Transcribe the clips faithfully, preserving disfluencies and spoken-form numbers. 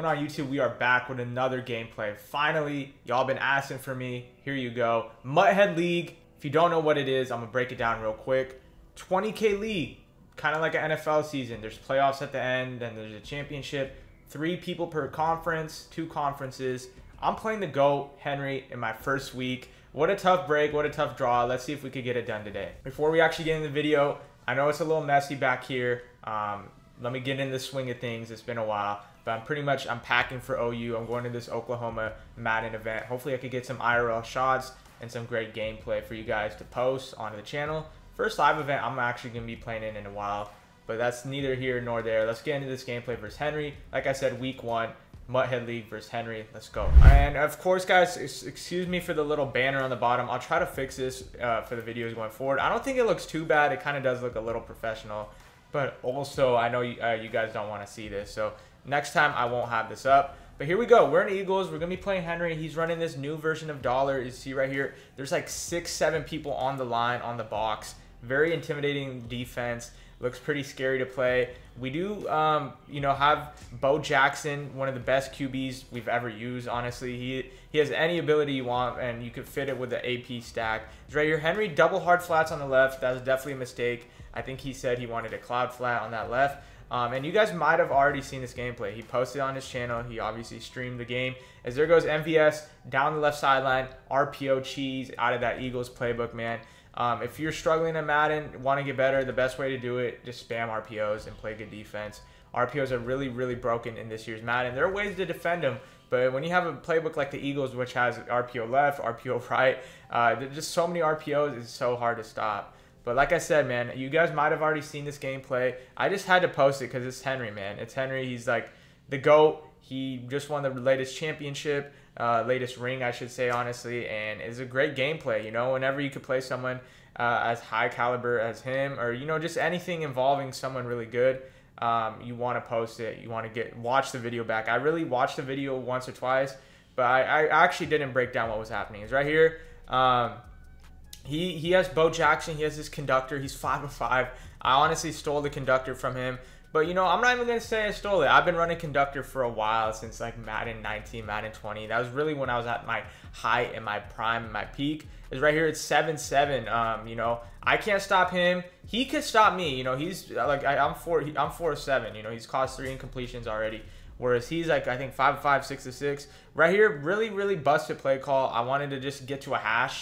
going on YouTube? We are back with another gameplay. Finally, y'all been asking for me. Here you go. Mut Head League. If you don't know what it is, I'm going to break it down real quick. twenty K league. Kind of like an N F L season. There's playoffs at the end, and there's a championship. Three people per conference, two conferences. I'm playing the GOAT, Henry, in my first week. What a tough break. What a tough draw. Let's see if we could get it done today. Before we actually get in the video, I know it's a little messy back here. Um, let me get in the swing of things. It's been a while. But I'm pretty much, I'm packing for O U. I'm going to this Oklahoma Madden event. Hopefully I could get some I R L shots and some great gameplay for you guys to post onto the channel. First live event I'm actually going to be playing in in a while. But that's neither here nor there. Let's get into this gameplay versus Henry. Like I said, week one, Mut Head League versus Henry. Let's go. And of course, guys, excuse me for the little banner on the bottom. I'll try to fix this uh, for the videos going forward. I don't think it looks too bad. It kind of does look a little professional. But also, I know you, uh, you guys don't want to see this. So next time, I won't have this up. But here we go. We're in Eagles. We're going to be playing Henry. He's running this new version of Dollar. You see right here, there's like six, seven people on the line, on the box. Very intimidating defense. Looks pretty scary to play. We do, um, you know, have Bo Jackson, one of the best Q Bs we've ever used, honestly. He he has any ability you want, and you could fit it with the A P stack. It's right here. Henry, double hard flats on the left. That was definitely a mistake. I think he said he wanted a cloud flat on that left. Um, and you guys might have already seen this gameplay. He posted on his channel. He obviously streamed the game. As there goes M V S down the left sideline, R P O cheese out of that Eagles playbook, man. Um, if you're struggling in Madden, want to get better, the best way to do it, just spam R P Os and play good defense. R P Os are really, really broken in this year's Madden. There are ways to defend them, but when you have a playbook like the Eagles, which has R P O left, R P O right, uh, there's just so many R P Os, it's so hard to stop. But like I said, man, you guys might have already seen this gameplay. I just had to post it because it's Henry, man. It's Henry. He's like the GOAT. He just won the latest championship, uh, latest ring, I should say, honestly. And it's a great gameplay, you know, whenever you could play someone uh, as high caliber as him, or, you know, just anything involving someone really good. Um, you want to post it. You want to get watch the video back. I really watched the video once or twice, but I, I actually didn't break down what was happening. It's right here. Um, He, he has Bo Jackson. He has his conductor. He's five of five. I honestly stole the conductor from him. But, you know, I'm not even going to say I stole it. I've been running conductor for a while, since, like, Madden nineteen, Madden twenty. That was really when I was at my height and my prime and my peak. It's right here. It's seven seven. Um, you know, I can't stop him. He could stop me. You know, he's, like, I, I'm four, he, I'm four of seven. You know, he's caused three incompletions already. Whereas he's like, I think, five of five, six of six. Right here, really, really busted play call. I wanted to just get to a hash.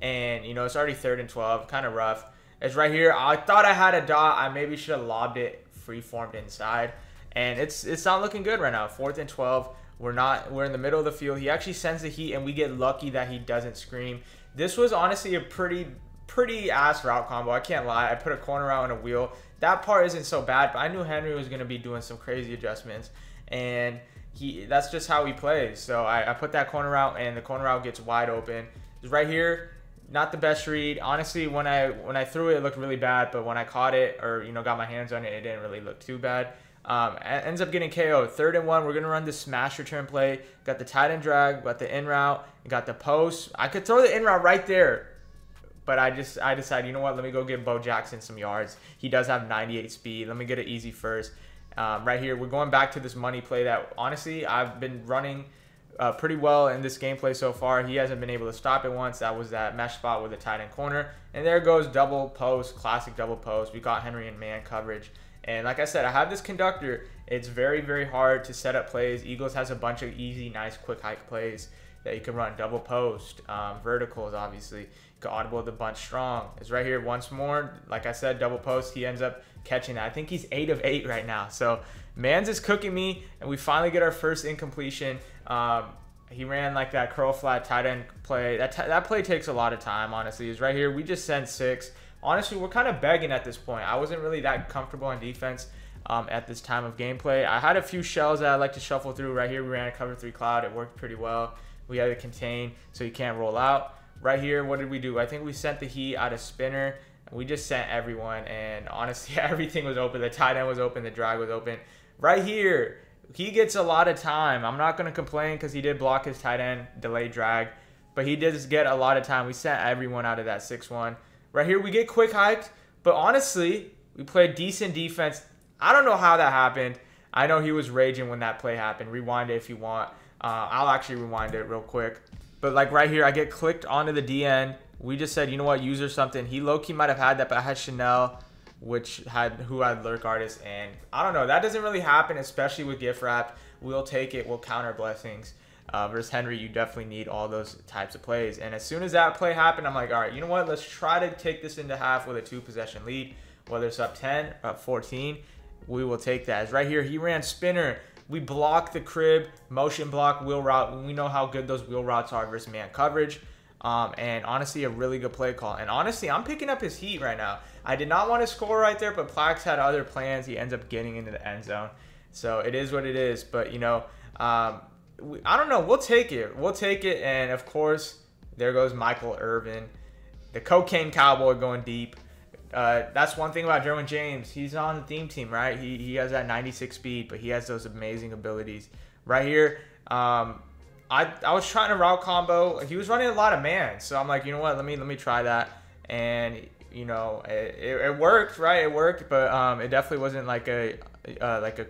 And, you know, it's already third and twelve. Kind of rough. It's right here. I thought I had a dot. I maybe should have lobbed it, free-formed inside. And it's it's not looking good right now. fourth and twelve. We're not. We're in the middle of the field. He actually sends the heat, and we get lucky that he doesn't scream. This was honestly a pretty, pretty ass route combo. I can't lie. I put a corner out on a wheel. That part isn't so bad, but I knew Henry was going to be doing some crazy adjustments. And he that's just how he plays. So I, I put that corner out, and the corner out gets wide open. It's right here. Not the best read. Honestly, when I when I threw it, it looked really bad. But when I caught it, or, you know, got my hands on it, it didn't really look too bad. Um, ends up getting K O'd. Third and one. We're going to run this smash return play. Got the tight end drag. Got the in route. Got the post. I could throw the in route right there. But I just I decided, you know what? Let me go get Bo Jackson some yards. He does have ninety-eight speed. Let me get it easy first. Um, right here, we're going back to this money play that, honestly, I've been running Uh, pretty well in this gameplay so far. He hasn't been able to stop it once. That was that mesh spot with a tight end corner. And there goes double post, classic double post. We got Henry in man coverage. And like I said, I have this conductor. It's very, very hard to set up plays. Eagles has a bunch of easy, nice, quick hike plays that you can run. Double post, um, verticals, obviously. You can audible the bunch strong. It's right here once more. Like I said, double post. He ends up catching that. I think he's eight of eight right now. So Mans is cooking me, and we finally get our first incompletion. Um, he ran like that curl flat tight end play. That, that play takes a lot of time, honestly. Is right here. We just sent six. Honestly, we're kind of begging at this point. I wasn't really that comfortable on defense um, at this time of gameplay. I had a few shells that I like to shuffle through. Right here, we ran a cover three cloud. It worked pretty well. We had to contain so you can't roll out. Right here, what did we do? I think we sent the heat out of spinner. We just sent everyone, and honestly, everything was open. The tight end was open. The drag was open. Right here, he gets a lot of time. I'm not going to complain because he did block his tight end, delay drag, but he does get a lot of time. We sent everyone out of that six one. Right here, we get quick hiked, but honestly, we played decent defense. I don't know how that happened. I know he was raging when that play happened. Rewind it if you want. Uh, I'll actually rewind it real quick. But like right here, I get clicked onto the D N. We just said, you know what, user something. He low-key might have had that, but I had Chanel, which had who had Lurk Artist. And I don't know. That doesn't really happen, especially with gift wrap. We'll take it. We'll counter blessings. Uh, versus Henry, you definitely need all those types of plays. And as soon as that play happened, I'm like, all right, you know what? Let's try to take this into half with a two-possession lead. Whether it's up ten, up fourteen, we will take that. As right here, he ran spinner. We block the crib, motion block, wheel route. We know how good those wheel routes are versus man coverage. Um, and honestly, a really good play call. And honestly, I'm picking up his heat right now. I did not want to score right there, but Plax had other plans. He ends up getting into the end zone. So it is what it is. But, you know, um, we, I don't know. We'll take it. We'll take it. And, of course, there goes Michael Irvin, the cocaine cowboy going deep. Uh, that's one thing about Derwin James. He's on the theme team, right? He, he has that ninety-six speed, but he has those amazing abilities. Right here, um, I, I was trying to route combo. He was running a lot of man. So I'm like, you know what? Let me let me try that. And, you know, it, it, it worked, right? It worked, but um, it definitely wasn't like a, uh, like a,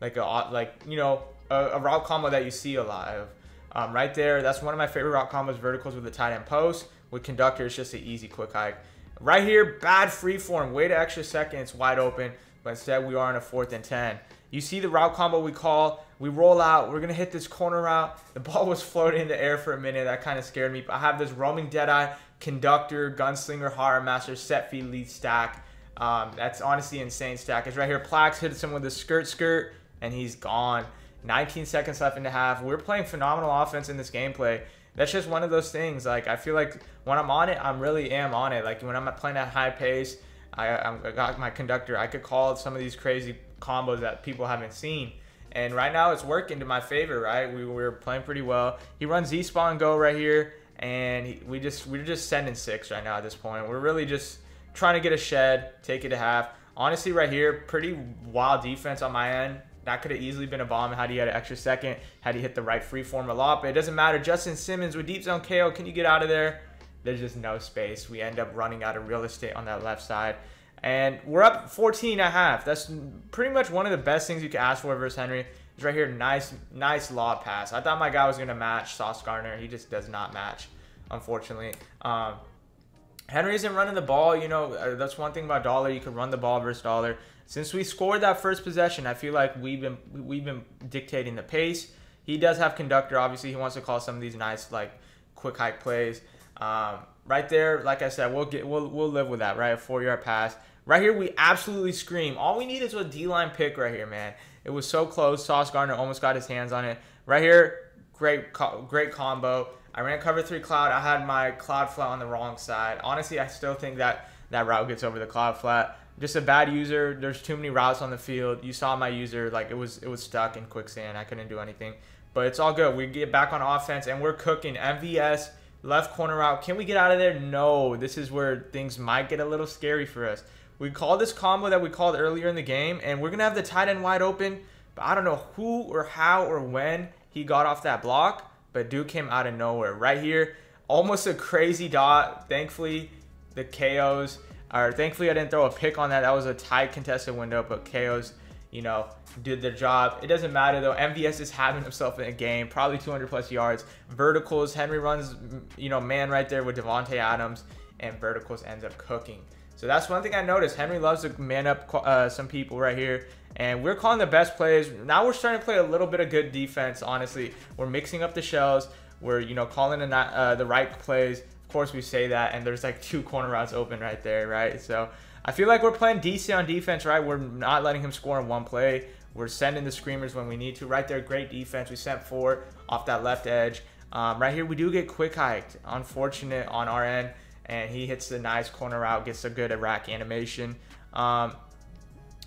like a, like, you know, a, a route combo that you see a lot of. Um, right there, that's one of my favorite route combos, verticals with the tight end post. With conductor, it's just an easy quick hike. Right here, bad free form. Wait an extra second. It's wide open. But instead, we are in a fourth and ten. You see the route combo we call. We roll out. We're going to hit this corner route. The ball was floating in the air for a minute. That kind of scared me. But I have this roaming deadeye, conductor, gunslinger, horror master, set feed, lead stack. Um, that's honestly insane stack. It's right here. Plax hits him with a skirt skirt, and he's gone. nineteen seconds left in the half. We're playing phenomenal offense in this gameplay. That's just one of those things. Like, I feel like when I'm on it, I really am on it. Like, when I'm playing at high pace, I, I got my conductor. I could call some of these crazy combos that people haven't seen. And right now, it's working to my favor, right? We were playing pretty well. He runs Z-spawn go right here. And he, we just, we're just sending six right now at this point. We're really just trying to get a shed, take it to half. Honestly, right here, pretty wild defense on my end. That could have easily been a bomb had he had an extra second, had he hit the right free form a lot. But it doesn't matter. Justin Simmons with deep zone K O. Can you get out of there? There's just no space. We end up running out of real estate on that left side. And we're up fourteen and a half. That's pretty much one of the best things you can ask for versus Henry. It's right here. Nice, nice lob pass. I thought my guy was going to match Sauce Gardner. He just does not match, unfortunately. Um, Henry isn't running the ball. You know, that's one thing about Dollar. You can run the ball versus Dollar. Since we scored that first possession, I feel like we've been we've been dictating the pace. He does have conductor. Obviously, he wants to call some of these nice, like, quick hike plays. Um, right there, like I said, we'll get we'll we'll live with that. Right, a four-yard pass. Right here, we absolutely scream. All we need is a D-line pick right here, man. It was so close. Sauce Gardner almost got his hands on it. Right here, great co great combo. I ran cover three cloud. I had my cloud flat on the wrong side. Honestly, I still think that that route gets over the cloud flat. Just a bad user. There's too many routes on the field. You saw my user. Like, it was it was stuck in quicksand. I couldn't do anything. But it's all good. We get back on offense, and we're cooking. M V S, left corner route. Can we get out of there? No. This is where things might get a little scary for us. We call this combo that we called earlier in the game, and we're going to have the tight end wide open. But I don't know who or how or when he got off that block. But Duke came out of nowhere. Right here, almost a crazy dot. Thankfully, the K Os, or thankfully I didn't throw a pick on that. That was a tight contested window, but K Os, you know, did their job. It doesn't matter, though. M V S is having himself in a game, probably two hundred plus yards. Verticals, Henry runs, you know, man right there with Devontae Adams, and verticals ends up cooking. So that's one thing I noticed. Henry loves to man up uh, some people right here. And we're calling the best plays. Now we're starting to play a little bit of good defense, honestly. We're mixing up the shells. We're, you know, calling the, uh, the right plays. Of course, we say that. And there's like two corner routes open right there, right? So I feel like we're playing decent on defense, right? We're not letting him score in one play. We're sending the screamers when we need to. Right there, great defense. We sent four off that left edge. Um, right here, we do get quick hiked. Unfortunate on our end. And he hits the nice corner route, gets a good rack animation. Um,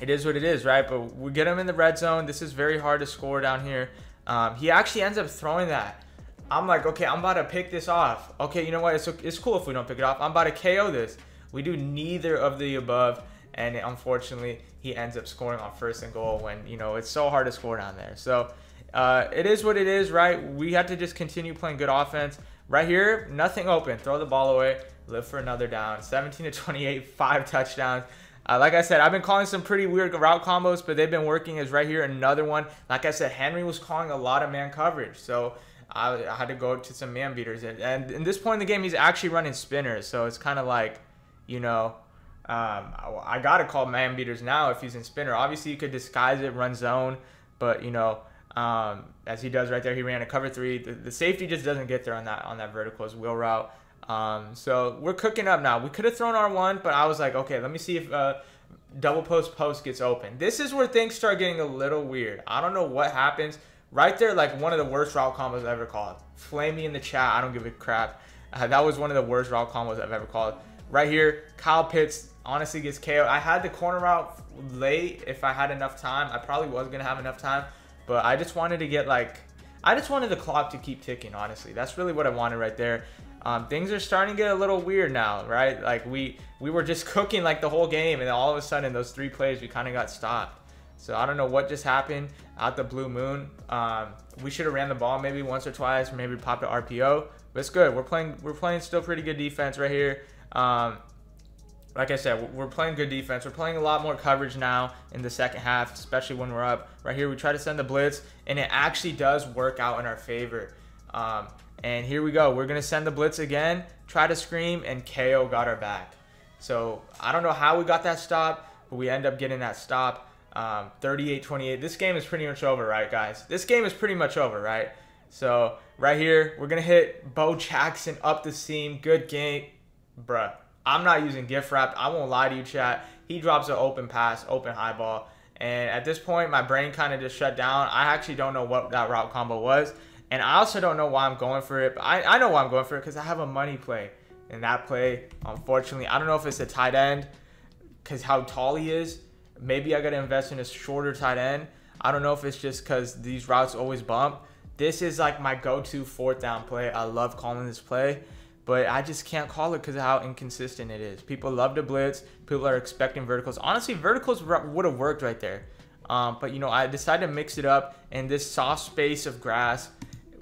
it is what it is, right? But we get him in the red zone. This is very hard to score down here. Um, he actually ends up throwing that. I'm like, okay, I'm about to pick this off. Okay, you know what? It's, it's cool if we don't pick it off. I'm about to K O this. We do neither of the above. And unfortunately, he ends up scoring on first and goal when, you know, it's so hard to score down there. So uh, it is what it is, right? We have to just continue playing good offense. Right here, nothing open. Throw the ball away. Live for another down. seventeen to twenty-eight, five touchdowns. Uh, like I said, I've been calling some pretty weird route combos, but they've been working. Is right here another one. Like I said, Henry was calling a lot of man coverage, so I, I had to go to some man beaters. And, and in this point in the game, he's actually running spinners, so it's kind of like, you know, um, I, I got to call man beaters now if he's in spinner. Obviously, you could disguise it, run zone, but, you know, um, as he does right there, he ran a cover three. The, the safety just doesn't get there on that on that vertical as wheel route. Um, so we're cooking up now. We could have thrown our one, but I was like, okay, let me see if uh, double post post gets open. This is where things start getting a little weird. I don't know what happens. Right there, like one of the worst route combos I've ever called. Flame me in the chat. I don't give a crap. Uh, that was one of the worst route combos I've ever called. Right here, Kyle Pitts honestly gets K O'd. I had the corner route late if I had enough time. I probably was going to have enough time, but I just wanted to get like, I just wanted the clock to keep ticking, honestly. That's really what I wanted right there. Um, things are starting to get a little weird now, right? Like we we were just cooking like the whole game, and then all of a sudden those three plays we kind of got stopped. So I don't know what just happened out the blue moon. Um, we should have ran the ball maybe once or twice, or maybe popped an R P O. But it's good. We're playing we're playing still pretty good defense right here. Um, like I said, we're playing good defense. We're playing a lot more coverage now in the second half, especially when we're up. Right here we try to send the blitz, and it actually does work out in our favor. Um, And here we go. We're going to send the blitz again, try to scream, and K O got our back. So I don't know how we got that stop, but we end up getting that stop. thirty-eight twenty-eight. Um, this game is pretty much over, right, guys? This game is pretty much over, right? So right here, we're going to hit Bo Jackson up the seam. Good game. Bruh, I'm not using gift wrap. I won't lie to you, chat. He drops an open pass, open high ball. And at this point, my brain kind of just shut down. I actually don't know what that route combo was. And I also don't know why I'm going for it. But I, I know why I'm going for it because I have a money play. And that play, unfortunately, I don't know if it's a tight end because how tall he is. Maybe I got to invest in a shorter tight end. I don't know if it's just because these routes always bump. This is like my go-to fourth down play. I love calling this play. But I just can't call it because of how inconsistent it is. People love to blitz. People are expecting verticals. Honestly, verticals would have worked right there. Um, but, you know, I decided to mix it up in this soft space of grass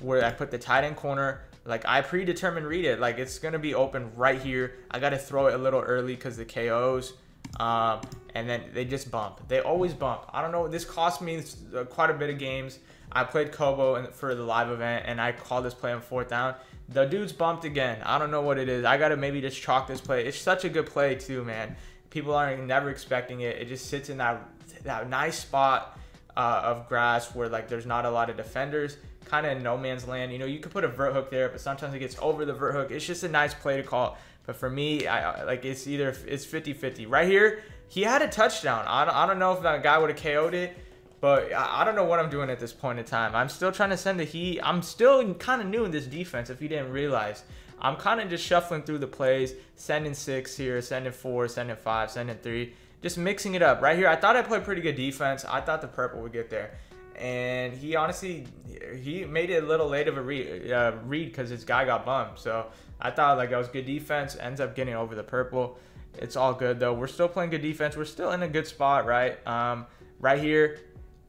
where I put the tight end corner. Like I predetermined read it, like it's gonna be open right here. I gotta throw it a little early because the K Os, um, and then they just bump. They always bump. I don't know. This cost me quite a bit of games. I played Kobo for the live event, and I called this play on fourth down. The dude's bumped again. I don't know what it is. I gotta maybe just chalk this play. It's such a good play too, man. People aren't never expecting it. It just sits in that that nice spot uh, of grass where like there's not a lot of defenders. Kind of in no man's land. You know, you could put a vert hook there, but sometimes it gets over the vert hook. It's just a nice play to call. But for me, I like it's either it's fifty fifty. Right here, he had a touchdown. I don't, I don't know if that guy would have K O'd it, but I, I don't know what I'm doing at this point in time. I'm still trying to send the heat. I'm still kind of new in this defense, if you didn't realize. I'm kind of just shuffling through the plays, sending six here, sending four, sending five, sending three, just mixing it up. Right here, I thought I played pretty good defense. I thought the purple would get there. And he honestly, he made it a little late of a read uh, read because his guy got bummed. So I thought like that was good defense, ends up getting over the purple. It's all good though. We're still playing good defense. We're still in a good spot, right? Um, right here,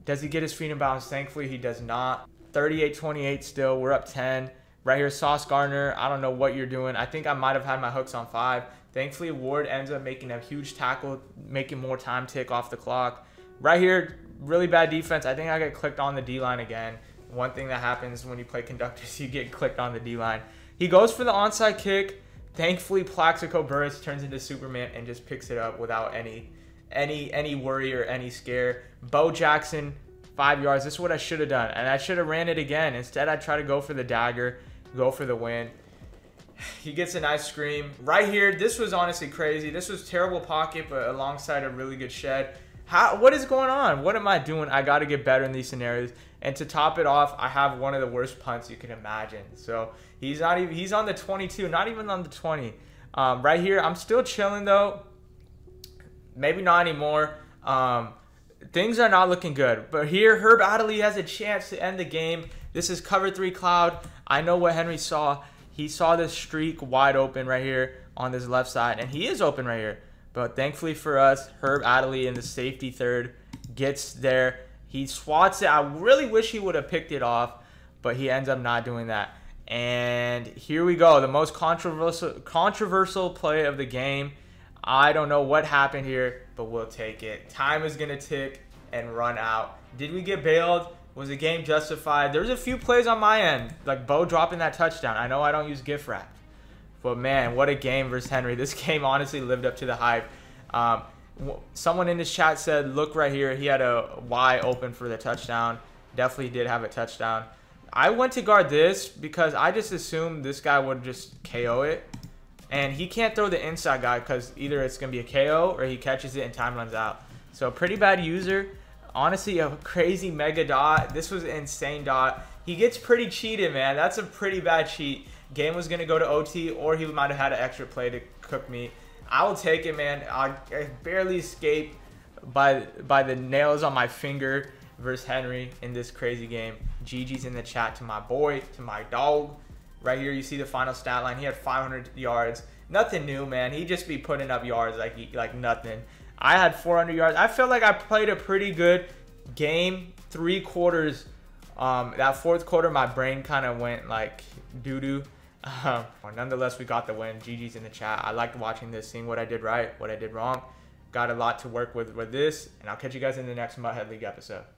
does he get his feet in bounds? Thankfully, he does not. thirty-eight twenty-eight still, we're up ten. Right here, Sauce Gardner, I don't know what you're doing. I think I might have had my hooks on five. Thankfully, Ward ends up making a huge tackle, making more time tick off the clock. Right here, really bad defense. I think I got clicked on the D-line again. One thing that happens when you play conductors, you get clicked on the D-line. He goes for the onside kick. Thankfully, Plaxico Burris turns into Superman and just picks it up without any any, any worry or any scare. Bo Jackson, five yards. This is what I should have done, and I should have ran it again. Instead, I try to go for the dagger, go for the win. He gets a nice scream. Right here, this was honestly crazy. This was terrible pocket, but alongside a really good shed. How, what is going on? What am I doing? I got to get better in these scenarios. And to top it off, I have one of the worst punts you can imagine. So he's not even, he's on the twenty-two, not even on the twenty. Um, right here, I'm still chilling though. Maybe not anymore. Um, things are not looking good. But here, Herb Adderley has a chance to end the game. This is cover three cloud. I know what Henry saw. He saw this streak wide open right here on this left side. And he is open right here. But thankfully for us, Herb Adderley in the safety third gets there. He swats it. I really wish he would have picked it off, but he ends up not doing that. And here we go. The most controversial controversial play of the game. I don't know what happened here, but we'll take it. Time is going to tick and run out. Did we get bailed? Was the game justified? There's a few plays on my end, like Bo dropping that touchdown. I know I don't use gift wrap, but man, what a game versus Henry. This game honestly lived up to the hype. Um, someone in this chat said, look right here, he had a Y open for the touchdown. Definitely did have a touchdown. I went to guard this because I just assumed this guy would just K O it. And he can't throw the inside guy because either it's going to be a K O or he catches it and time runs out. So pretty bad user. Honestly, a crazy mega dot. This was an insane dot. He gets pretty cheated, man. That's a pretty bad cheat. Game was going to go to O T, or he might have had an extra play to cook me. I will take it, man. I, I barely escaped by, by the nails on my finger versus Henry in this crazy game. G G's in the chat to my boy, to my dog. Right here, you see the final stat line. He had five hundred yards. Nothing new, man. He just be putting up yards like like nothing. I had four hundred yards. I felt like I played a pretty good game. Three quarters. Um, that fourth quarter, my brain kind of went like doo-doo. Um, nonetheless, we got the win. G G's in the chat. I liked watching this, seeing what I did right, what I did wrong. Got a lot to work with with this, and I'll catch you guys in the next Mut Head League episode.